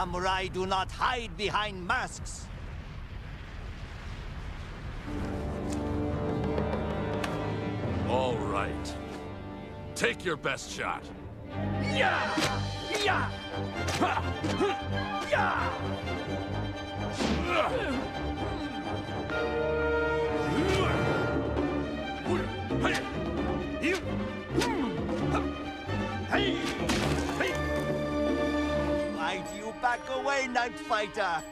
Samurai do not hide behind masks. All right. Take your best shot. Yeah! Yeah! Ha! Yeah! You! Hey! Hey! Why do you back away, Night Fighter?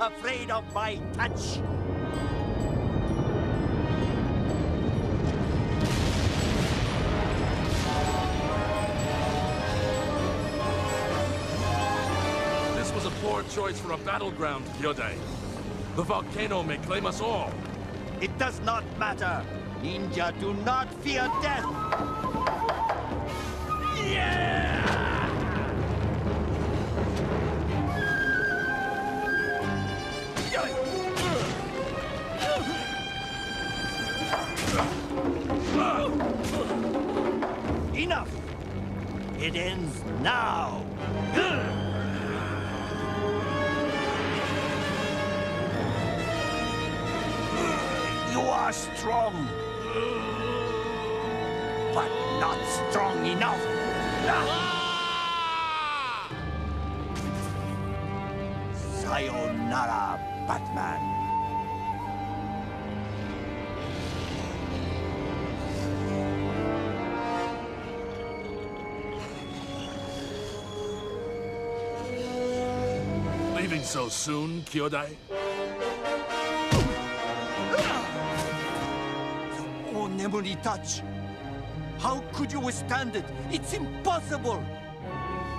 Afraid of my touch? Poor choice for a battleground, Kyodai. The volcano may claim us all. It does not matter. Ninja do not fear death. Yeah! Enough! It ends now. Are strong, but not strong enough. Ah! Sayonara, Batman. Leaving so soon, Kyodai? Memory touch. How could you withstand it? It's impossible!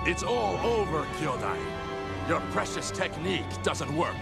It's all over, Kyodai. Your precious technique doesn't work.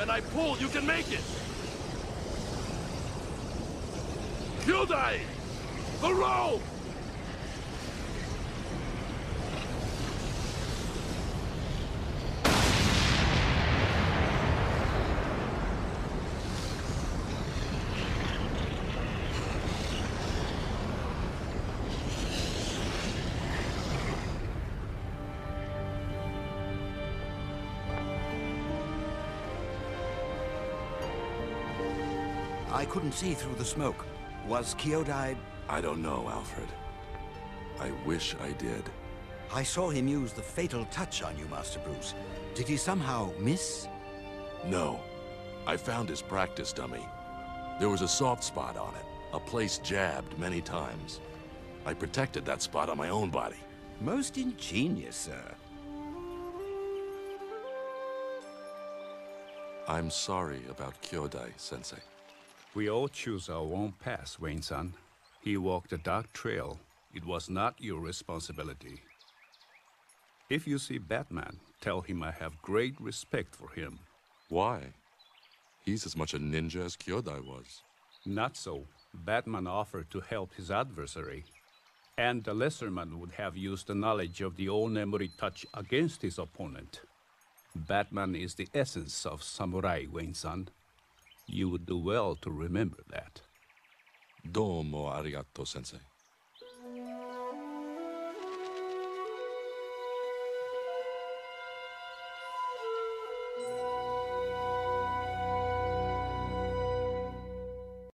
And I pull, you can make it! Kyodai! The rope! I couldn't see through the smoke. Was Kyodai... I don't know, Alfred. I wish I did. I saw him use the fatal touch on you, Master Bruce. Did he somehow miss? No. I found his practice dummy. There was a soft spot on it, a place jabbed many times. I protected that spot on my own body. Most ingenious, sir. I'm sorry about Kyodai, Sensei. We all choose our own path, Wayne-san. He walked a dark trail. It was not your responsibility. If you see Batman, tell him I have great respect for him. Why? He's as much a ninja as Kyodai was. Not so. Batman offered to help his adversary. And the lesser man would have used the knowledge of the old memory touch against his opponent. Batman is the essence of samurai, Wayne-san. You would do well to remember that. Domo arigato, Sensei.